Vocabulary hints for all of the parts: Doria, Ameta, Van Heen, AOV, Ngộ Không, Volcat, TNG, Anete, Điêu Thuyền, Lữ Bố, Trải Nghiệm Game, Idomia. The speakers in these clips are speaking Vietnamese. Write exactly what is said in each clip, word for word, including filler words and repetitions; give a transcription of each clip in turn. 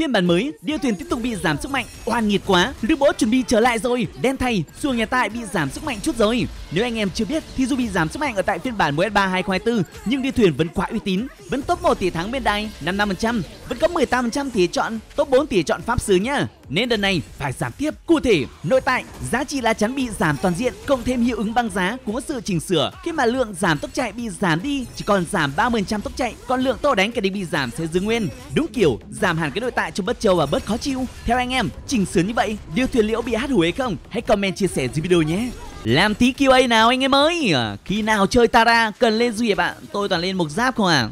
Phiên bản mới, Điêu Thuyền tiếp tục bị giảm sức mạnh, oan nghiệt quá. Lữ Bố chuẩn bị trở lại rồi, đen thay, xuồng nhà ta bị giảm sức mạnh chút rồi. Nếu anh em chưa biết thì dù bị giảm sức mạnh ở tại phiên bản M S ba hai không hai tư nhưng Điêu Thuyền vẫn quá uy tín, vẫn top một tỷ thắng bên đài năm mươi lăm phần trăm, vẫn có mười tám phần trăm tỷ chọn, top bốn tỷ chọn pháp sư nhá. Nên đợt này phải giảm tiếp. Cụ thể, nội tại, giá trị lá chắn bị giảm toàn diện, cộng thêm hiệu ứng băng giá cũng có sự chỉnh sửa khi mà lượng giảm tốc chạy bị giảm đi, chỉ còn giảm ba mươi phần trăm tốc chạy, còn lượng tô đánh cái đi bị giảm sẽ giữ nguyên. Đúng kiểu giảm hẳn cái nội tại cho bớt trâu và bớt khó chịu. Theo anh em, chỉnh sửa như vậy, Điêu Thuyền liệu bị hát hủi hay không? Hãy comment chia sẻ dưới video nhé. Làm tí Q A nào anh em ơi. Khi nào chơi Tara cần lên duy hiệp ạ? Tôi toàn lên mộc giáp không à.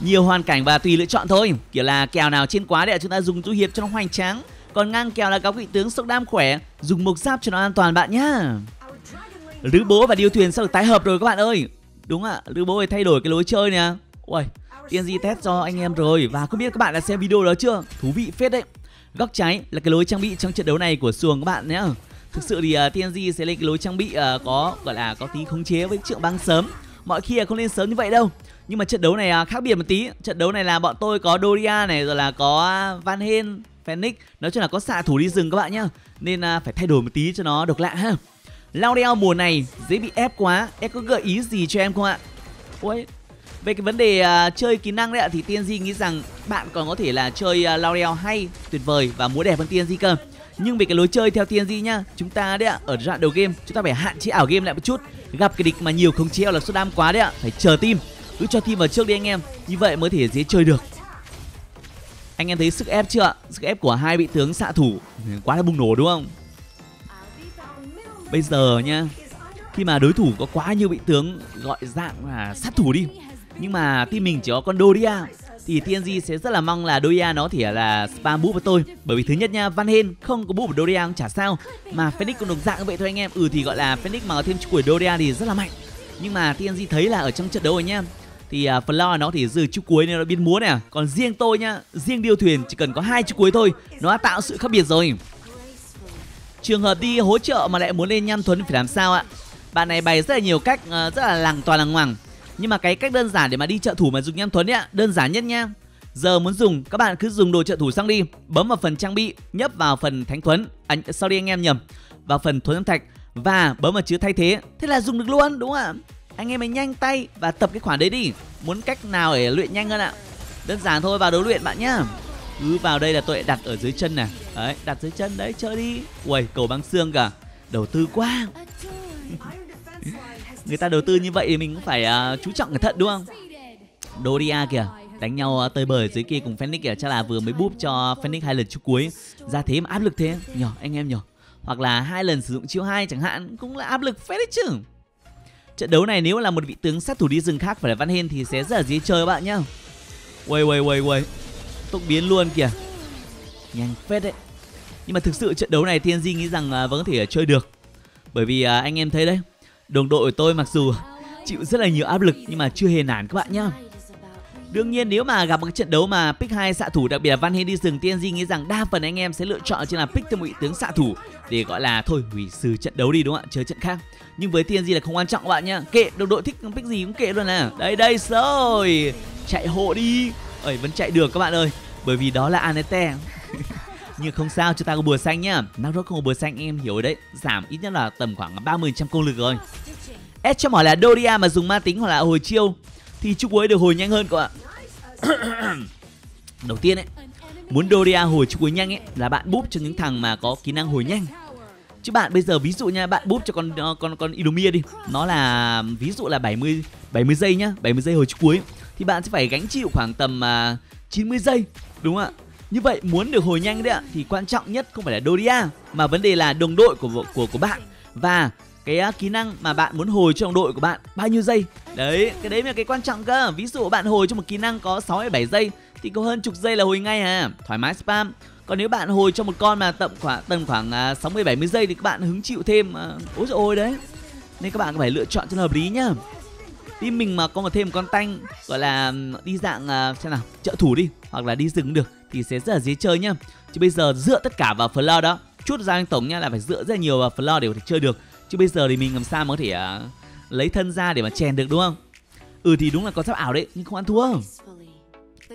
Nhiều hoàn cảnh và tùy lựa chọn thôi. Kiểu là kèo nào trên quá để chúng ta dùng du hiệp cho nó hoành tráng. Còn ngang kèo là cáo vị tướng sốc đam khỏe, dùng mộc giáp cho nó an toàn bạn nhá. Lữ Bố và Điêu Thuyền sẽ được tái hợp rồi các bạn ơi. Đúng ạ, à, Lữ Bố ơi thay đổi cái lối chơi nè. Ui, tê en giê test cho anh em rồi. Và không biết các bạn đã xem video đó chưa? Thú vị phết đấy. Góc trái là cái lối trang bị trong trận đấu này của xuồng các bạn nhé. Thực sự thì uh, tê en giê sẽ lên cái lối trang bị uh, có gọi là có tí khống chế với trượng băng sớm. Mọi khi là không lên sớm như vậy đâu. Nhưng mà trận đấu này uh, khác biệt một tí. Trận đấu này là bọn tôi có Doria này, rồi là có Van Heen, Phoenix. Nói chung là có xạ thủ đi rừng các bạn nhá. Nên uh, phải thay đổi một tí cho nó độc lạ ha. Lao đeo mùa này dễ bị ép quá. Em có gợi ý gì cho em không ạ? Ôi, về cái vấn đề uh, chơi kỹ năng đấy ạ, thì tê en giê nghĩ rằng bạn còn có thể là chơi uh, Laurel hay, tuyệt vời và múa đẹp hơn tê en giê cơ. Nhưng về cái lối chơi theo tê en giê nhá, chúng ta đấy ạ, ở đoạn đầu game chúng ta phải hạn chế ảo game lại một chút. Gặp cái địch mà nhiều khống chế hoặc là sút đam quá đấy ạ, phải chờ team, cứ cho team vào trước đi anh em, như vậy mới thể dễ chơi được. Anh em thấy sức ép chưa ạ? Sức ép của hai vị tướng xạ thủ quá là bùng nổ đúng không? Bây giờ nhá, khi mà đối thủ có quá nhiều vị tướng gọi dạng là sát thủ đi, nhưng mà team mình chỉ có con Doria, thì tê en giê sẽ rất là mong là Doria nó thì là spam búp với tôi. Bởi vì thứ nhất nha, Van Heen không có búp của Doria cũng chả sao, mà Phoenix cũng đồng dạng như vậy thôi anh em. Ừ thì gọi là Phoenix mà có thêm chuỗi của Doria thì rất là mạnh. Nhưng mà tê en giê thấy là ở trong trận đấu rồi nha, thì uh, phần lo nó thì giữ chú cuối nên nó biến múa nè. Còn riêng tôi nhá, riêng Điêu Thuyền chỉ cần có hai chú cuối thôi, nó đã tạo sự khác biệt rồi. Trường hợp đi hỗ trợ mà lại muốn lên nham thuấn phải làm sao ạ? Bạn này bày rất là nhiều cách, rất là lằng toàn lằng ngoằng. Nhưng mà cái cách đơn giản để mà đi trợ thủ mà dùng nham thuấn ấy, đơn giản nhất nha. Giờ muốn dùng, các bạn cứ dùng đồ trợ thủ sang đi, bấm vào phần trang bị, nhấp vào phần thánh thuấn, anh à, sorry anh em nhầm, vào phần thuấn âm thạch và bấm vào chữ thay thế. Thế là dùng được luôn đúng không ạ? Anh em mình nhanh tay và tập cái khoản đấy đi. Muốn cách nào để luyện nhanh hơn ạ? Đơn giản thôi, vào đấu luyện bạn nhá. Cứ vào đây là tôi đặt ở dưới chân này. Đấy, đặt dưới chân đấy, chơi đi. Ui, cầu băng xương cả. Đầu tư quá. Người ta đầu tư như vậy thì mình cũng phải uh, chú trọng cẩn thận đúng không? Doria kìa, đánh nhau tơi bời dưới kia cùng Phoenix kìa, chắc là vừa mới búp cho Phoenix hai lần chiêu cuối. Ra thế mà áp lực thế, nhỏ anh em nhỏ. Hoặc là hai lần sử dụng chiêu hai chẳng hạn, cũng là áp lực phết đấy chứ. Trận đấu này nếu là một vị tướng sát thủ đi rừng khác phải là Van Heen thì sẽ rất là dễ chơi các bạn nhá. Uầy uầy uầy uầy, tốc biến luôn kìa, nhanh phết đấy. Nhưng mà thực sự trận đấu này tê en giê nghĩ rằng uh, vẫn có thể chơi được. Bởi vì uh, anh em thấy đấy, đồng đội của tôi mặc dù chịu rất là nhiều áp lực nhưng mà chưa hề nản các bạn nhá. Đương nhiên nếu mà gặp một trận đấu mà pick hai xạ thủ, đặc biệt là Van Heen đi rừng, tê en giê nghĩ rằng đa phần anh em sẽ lựa chọn chính là pick thêm vị tướng xạ thủ để gọi là thôi hủy xử trận đấu đi đúng không ạ, chơi trận khác. Nhưng với tê en giê là không quan trọng các bạn nhá, kệ đồng đội thích pick gì cũng kệ luôn nè. Đây đây rồi, chạy hộ đi. Ơi vẫn chạy được các bạn ơi, bởi vì đó là Anete. Nhưng không sao, chúng ta có bùa xanh nhá. Năng rốt không có bùa xanh em hiểu đấy, giảm ít nhất là tầm khoảng ba mươi phần trăm công lực rồi. S cho hỏi là Doria mà dùng ma tính hoặc là hồi chiêu thì chú cuối được hồi nhanh hơn các bạn. Đầu tiên ấy, muốn Doria hồi chú cuối nhanh ấy là bạn búp cho những thằng mà có kỹ năng hồi nhanh. Chứ bạn bây giờ ví dụ nha, bạn búp cho con con con Idomia đi, nó là ví dụ là bảy mươi giây nhá, bảy mươi giây hồi chú cuối thì bạn sẽ phải gánh chịu khoảng tầm uh, chín mươi giây đúng không ạ? Như vậy muốn được hồi nhanh đấy ạ thì quan trọng nhất không phải là Doria mà vấn đề là đồng đội của của của bạn và cái uh, kỹ năng mà bạn muốn hồi cho đồng đội của bạn bao nhiêu giây. Đấy, cái đấy mới là cái quan trọng cơ. Ví dụ bạn hồi cho một kỹ năng có sáu hay bảy giây thì có hơn chục giây là hồi ngay à, thoải mái spam. Còn nếu bạn hồi cho một con mà tầm khoảng tầm khoảng uh, sáu mươi bảy mươi giây thì các bạn hứng chịu thêm uh, ôi trời ơi đấy. Nên các bạn phải lựa chọn cho hợp lý nhá. Team mình mà có một thêm con tanh gọi là đi dạng uh, xem nào, trợ thủ đi hoặc là đi rừng được thì sẽ rất là dễ chơi nhá. Chứ bây giờ dựa tất cả vào floor đó, chút ra anh tổng nha, là phải dựa rất là nhiều vào floor để có thể chơi được. Chứ bây giờ thì mình làm sao mới có thể uh, lấy thân ra để mà chèn được đúng không? Ừ thì đúng là có sắp ảo đấy nhưng không ăn thua.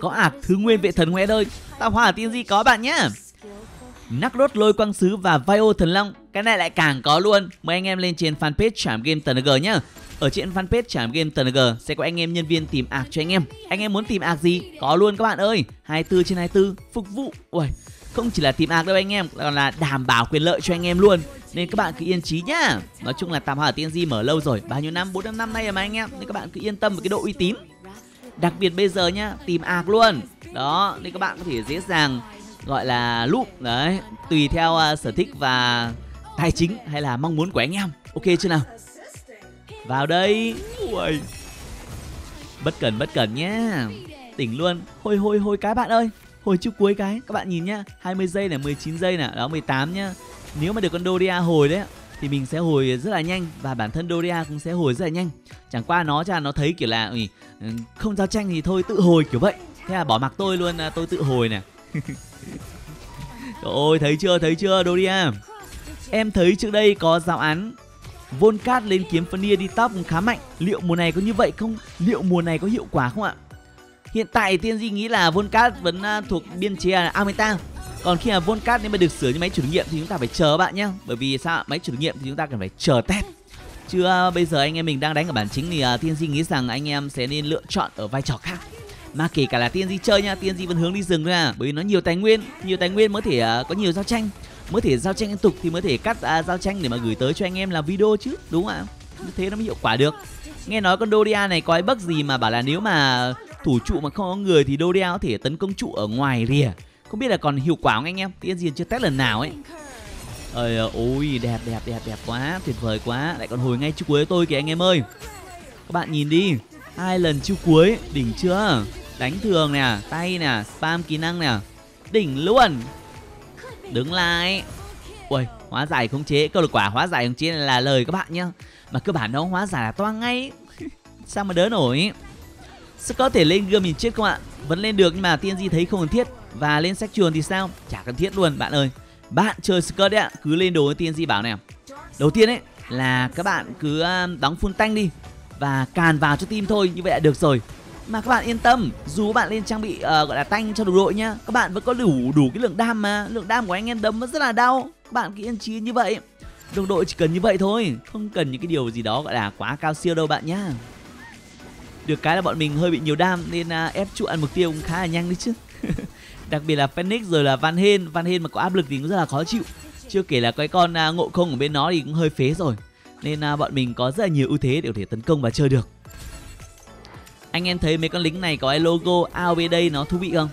Có ạt thứ nguyên vệ thần ngoe đời, tạo hóa tiên di có bạn nhá. Nắc đốt lôi quang sứ và vai ô thần long, cái này lại càng có luôn. Mời anh em lên trên fanpage Trải Nghiệm Game tê en giê nhá. Ở trên fanpage Trải Nghiệm Game tê en giê sẽ có anh em nhân viên tìm ạc cho anh em. Anh em muốn tìm ạc gì có luôn các bạn ơi, hai mươi tư trên hai mươi tư phục vụ. Ui, không chỉ là tìm ạc đâu anh em, còn là đảm bảo quyền lợi cho anh em luôn. Nên các bạn cứ yên trí nhá. Nói chung là tạm hỏa tiên di mở lâu rồi, bao nhiêu năm, bốn năm năm nay rồi mà anh em. Nên các bạn cứ yên tâm về cái độ uy tín. Đặc biệt bây giờ nhá, tìm ạc luôn. Đó, nên các bạn có thể dễ dàng gọi là lụm đấy, tùy theo uh, sở thích và tài chính hay là mong muốn của anh em. Ok chưa nào? Vào đây. Ui, bất cần bất cần nhá, tỉnh luôn. Hôi hôi hôi cái bạn ơi, hồi trước cuối cái các bạn nhìn nhá, hai mươi giây này, mười chín giây này, đó mười tám nhá. Nếu mà được con Doria hồi đấy thì mình sẽ hồi rất là nhanh, và bản thân Doria cũng sẽ hồi rất là nhanh. Chẳng qua nó cho nó thấy kiểu là ừ, không giao tranh thì thôi tự hồi kiểu vậy, thế là bỏ mặc tôi luôn, tôi tự hồi nè. Trời ơi, thấy chưa, thấy chưa Doria? Em thấy trước đây có giáo án Volcat lên kiếm phân đi tóc khá mạnh, liệu mùa này có như vậy không? Liệu mùa này có hiệu quả không ạ? Hiện tại tiên di nghĩ là Volcat vẫn thuộc biên chế là Ameta. Còn khi mà Volcat nếu mà được sửa như máy chủ nghiệm thì chúng ta phải chờ bạn nhé. Bởi vì sao? Máy chủ nghiệm thì chúng ta cần phải chờ test. Chứ uh, bây giờ anh em mình đang đánh ở bản chính thì uh, tiên di nghĩ rằng anh em sẽ nên lựa chọn ở vai trò khác. Mà kể cả là tiên di chơi nha, tiên di vẫn hướng đi rừng thôi à. Bởi vì nó nhiều tài nguyên, nhiều tài nguyên mới thể uh, có nhiều giao tranh, mới thể giao tranh liên tục thì mới thể cắt uh, giao tranh để mà gửi tới cho anh em là video chứ, đúng không ạ? Như thế nó mới hiệu quả được. Nghe nói con Doria này có cái bug gì mà bảo là nếu mà thủ trụ mà không có người thì Doria có thể tấn công trụ ở ngoài rìa. Không biết là còn hiệu quả không anh em? Tiên di chưa test lần nào ấy. Ơi, ôi đẹp đẹp đẹp đẹp quá, tuyệt vời quá, lại còn hồi ngay chiêu cuối tôi kìa anh em ơi. Các bạn nhìn đi, hai lần chiêu cuối, đỉnh chưa? Đánh thường nè, tay nè, spam kỹ năng nè, đỉnh luôn. Đứng lại. Ui, hóa giải khống chế, câu lực quả hóa giải khống chế là lời các bạn nhá. Mà cơ bản nó hóa giải là toang ngay. Sao mà đỡ nổi? Sẽ có thể lên gươm mình chết không ạ? Vẫn lên được nhưng mà tiên di thấy không cần thiết. Và lên sách chuồn thì sao? Chả cần thiết luôn bạn ơi. Bạn chơi Skirt đấy ạ, cứ lên đồ với tiên di bảo này. Đầu tiên ấy là các bạn cứ đóng full tank đi và càn vào cho team thôi, như vậy là được rồi. Mà các bạn yên tâm, dù bạn lên trang bị uh, gọi là tank cho đồng đội nhá, các bạn vẫn có đủ đủ cái lượng đam mà. Lượng đam của anh em đấm vẫn rất là đau. Các bạn cứ yên trí như vậy. Đồng đội chỉ cần như vậy thôi, không cần những cái điều gì đó gọi là quá cao siêu đâu bạn nhá. Được cái là bọn mình hơi bị nhiều đam nên uh, ép trụ ăn mục tiêu cũng khá là nhanh đấy chứ. Đặc biệt là Phoenix rồi là Van Hên. Van Hên mà có áp lực thì cũng rất là khó chịu. Chưa kể là cái con uh, Ngộ Không ở bên nó thì cũng hơi phế rồi. Nên uh, bọn mình có rất là nhiều ưu thế để có thể tấn công và chơi được. Anh em thấy mấy con lính này có cái logo a o vê đây nó thú vị không?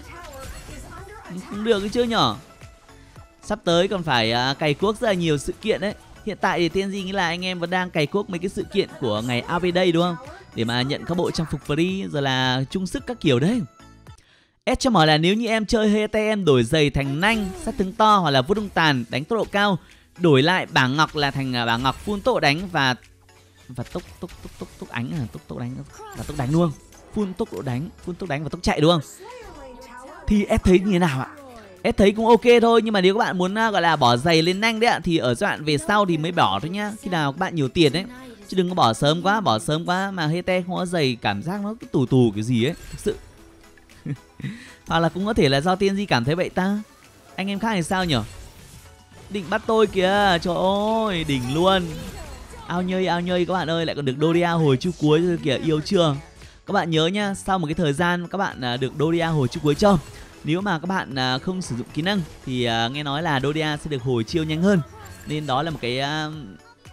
Cũng được chứ nhở. Sắp tới còn phải uh, cày cuốc rất là nhiều sự kiện đấy. Hiện tại thì tiên di nghĩ là anh em vẫn đang cày cuốc mấy cái sự kiện của ngày a o vê đây đúng không? Để mà nhận các bộ trang phục free rồi là trung sức các kiểu đấy. S cho hỏi là nếu như em chơi hê tê em đổi giày thành nanh, sát thương to hoặc là vô đông tàn đánh tốc độ cao, đổi lại bảng ngọc là thành bảng ngọc full tốc đánh và và tốc tốc tốc tốc tốc ánh à, tốc tốc đánh và tốc đánh luôn, full tốc độ đánh, full tốc đánh và tốc chạy đúng không? Thì S thấy như thế nào ạ? S thấy cũng ok thôi, nhưng mà nếu các bạn muốn gọi là bỏ giày lên nanh đấy ạ thì ở giai đoạn về sau thì mới bỏ thôi nhá, khi nào các bạn nhiều tiền đấy. Chứ đừng có bỏ sớm quá, bỏ sớm quá mà hê tê không có giày cảm giác nó cứ tù tù cái gì ấy, thực sự. Hoặc là cũng có thể là do tiên di cảm thấy vậy ta. Anh em khác thì sao nhở? Định bắt tôi kìa, trời ơi, đỉnh luôn. Ao nhơi, ao nhơi các bạn ơi, lại còn được Doria hồi chiêu cuối rồi kìa, yêu chưa? Các bạn nhớ nhá, sau một cái thời gian các bạn được Doria hồi chiêu cuối cho. Nếu mà các bạn không sử dụng kỹ năng thì nghe nói là Doria sẽ được hồi chiêu nhanh hơn. Nên đó là một cái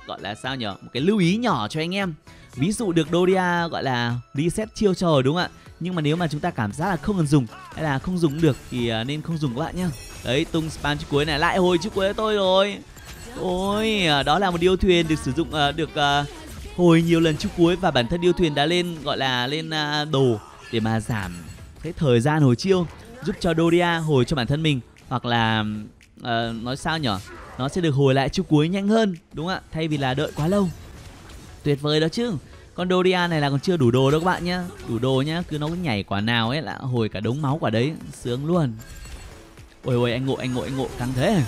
gọi là sao nhở, một cái lưu ý nhỏ cho anh em. Ví dụ được Doria gọi là reset chiêu cho rồi đúng không ạ? Nhưng mà nếu mà chúng ta cảm giác là không cần dùng hay là không dùng cũng được thì nên không dùng các bạn nhá. Đấy, tung spam chiêu cuối này, lại hồi chiêu cuối tôi rồi. Ôi, đó là một điêu thuyền được sử dụng, được hồi nhiều lần chiêu cuối. Và bản thân điêu thuyền đã lên gọi là lên đồ để mà giảm cái thời gian hồi chiêu, giúp cho Doria hồi cho bản thân mình. Hoặc là nói sao nhở, nó sẽ được hồi lại chiêu cuối nhanh hơn, đúng không ạ? Thay vì là đợi quá lâu. Tuyệt vời đó chứ. Con Doria này là còn chưa đủ đồ đâu các bạn nhá. Đủ đồ nhá, cứ nó cứ nhảy quả nào ấy là hồi cả đống máu quả đấy, sướng luôn. Ôi ôi, anh ngộ, anh ngộ, anh ngộ căng thế.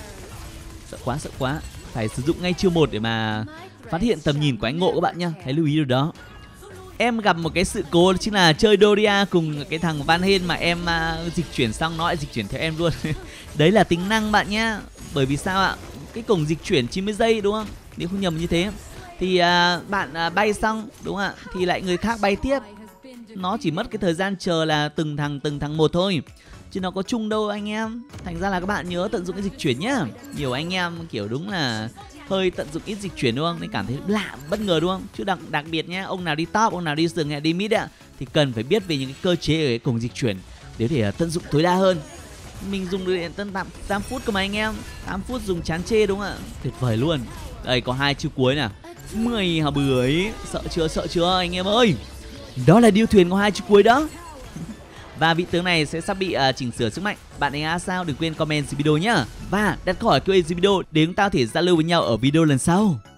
Sợ quá, sợ quá. Phải sử dụng ngay chiêu một để mà phát hiện tầm nhìn của anh ngộ các bạn nhá. Hãy lưu ý điều đó. em gặp một cái sự cố chính là chơi Doria cùng cái thằng Van Hên mà em uh, dịch chuyển xong nó lại dịch chuyển theo em luôn. Đấy là tính năng bạn nhá. Bởi vì sao ạ? Cái cổng dịch chuyển chín mươi giây đúng không? Nếu không nhầm như thế thì uh, bạn uh, bay xong đúng không ạ? Thì lại người khác bay tiếp. Nó chỉ mất cái thời gian chờ là từng thằng từng thằng một thôi, chứ nó có chung đâu anh em. Thành ra là các bạn nhớ tận dụng cái dịch chuyển nhá. Nhiều anh em kiểu đúng là hơi tận dụng ít dịch chuyển đúng không, nên cảm thấy lạ bất ngờ đúng không. Chứ đặc đặc biệt nhá, ông nào đi top, ông nào đi sừng hay đi mid ạ, thì cần phải biết về những cái cơ chế ở cái cổng dịch chuyển để để tận dụng tối đa hơn. Mình dùng được điện tân tạm tám phút cơ mà anh em, tám phút dùng chán chê đúng không ạ, tuyệt vời luôn. Đây có hai chữ cuối nè, mười hả bưởi, sợ chưa sợ chưa anh em ơi. Đó là điêu thuyền có hai chữ cuối đó. Và vị tướng này sẽ sắp bị uh, chỉnh sửa sức mạnh. Bạn đánh giá sao? Đừng quên comment dưới video nhé. Và đặt câu hỏi Q and A dưới video để chúng ta có thể giao lưu với nhau ở video lần sau.